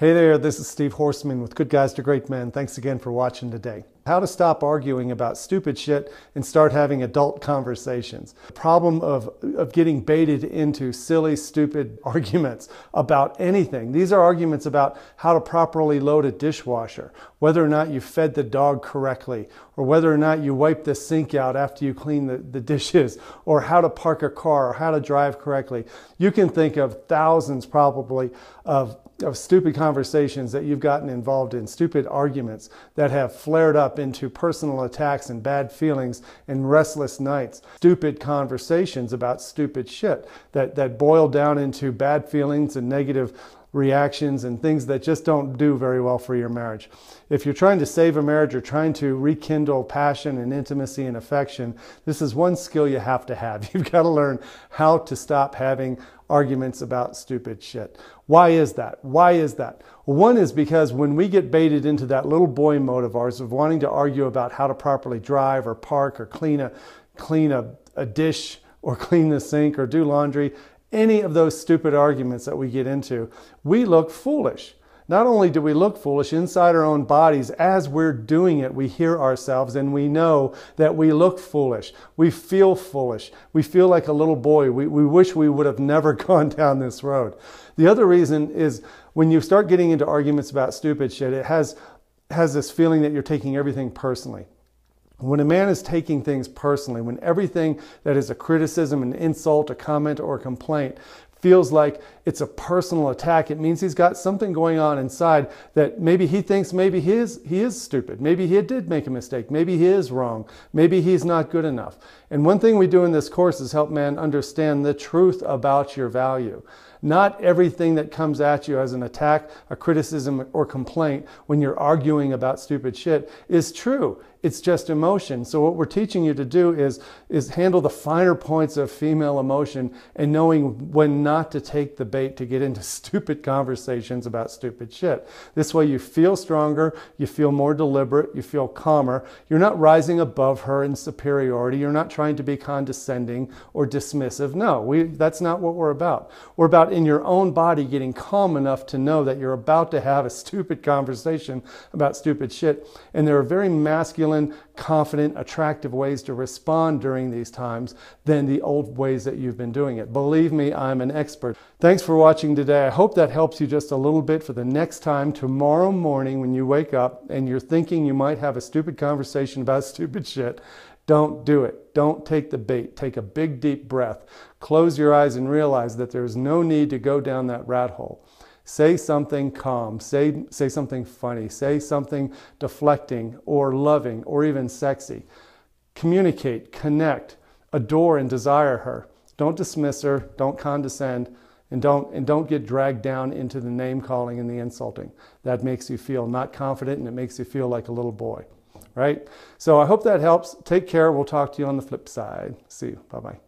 Hey there, this is Steve Horseman with Good Guys to Great Men. Thanks again for watching today. How to stop arguing about stupid shit and start having adult conversations. The problem of getting baited into silly, stupid arguments about anything. These are arguments about how to properly load a dishwasher, whether or not you fed the dog correctly, or whether or not you wiped the sink out after you clean the dishes, or how to park a car, or how to drive correctly. You can think of thousands probably of stupid conversations that you've gotten involved in, stupid arguments that have flared up into personal attacks and bad feelings and restless nights, stupid conversations about stupid shit that boil down into bad feelings and negative reactions and things that just don't do very well for your marriage. If you're trying to save a marriage or trying to rekindle passion and intimacy and affection, this is one skill you have to have. You've got to learn how to stop having arguments about stupid shit. Why is that? Why is that? One is because when we get baited into that little boy mode of ours of wanting to argue about how to properly drive or park or clean a dish or clean the sink or do laundry, any of those stupid arguments that we get into, we look foolish. Not only do we look foolish inside our own bodies, as we're doing it, we hear ourselves and we know that we look foolish. We feel foolish. We feel like a little boy. We wish we would have never gone down this road. The other reason is when you start getting into arguments about stupid shit, it has this feeling that you're taking everything personally. When a man is taking things personally, when everything that is a criticism, an insult, a comment, or a complaint feels like it's a personal attack, it means he's got something going on inside that maybe he thinks he is stupid. Maybe he did make a mistake. Maybe he is wrong. Maybe he's not good enough. And one thing we do in this course is help men understand the truth about your value. Not everything that comes at you as an attack, a criticism, or complaint when you're arguing about stupid shit is true. It's just emotion. So what we're teaching you to do is handle the finer points of female emotion and knowing when not to take the bait to get into stupid conversations about stupid shit. This way you feel stronger, you feel more deliberate, you feel calmer. You're not rising above her in superiority. You're not trying to be condescending or dismissive. No, that's not what we're about. We're about in your own body getting calm enough to know that you're about to have a stupid conversation about stupid shit. And there are very masculine, confident, attractive ways to respond during these times than the old ways that you've been doing it. Believe me, I'm an expert. Thanks for watching today. I hope that helps you just a little bit for the next time. Tomorrow morning when you wake up and you're thinking you might have a stupid conversation about stupid shit, don't do it. Don't take the bait. Take a big, deep breath. Close your eyes and realize that there's no need to go down that rat hole. Say something calm, say something funny, say something deflecting or loving or even sexy. Communicate, connect, adore and desire her. Don't dismiss her, don't condescend, and don't get dragged down into the name calling and the insulting. That makes you feel not confident and it makes you feel like a little boy, right? So I hope that helps. Take care. We'll talk to you on the flip side. See you. Bye-bye.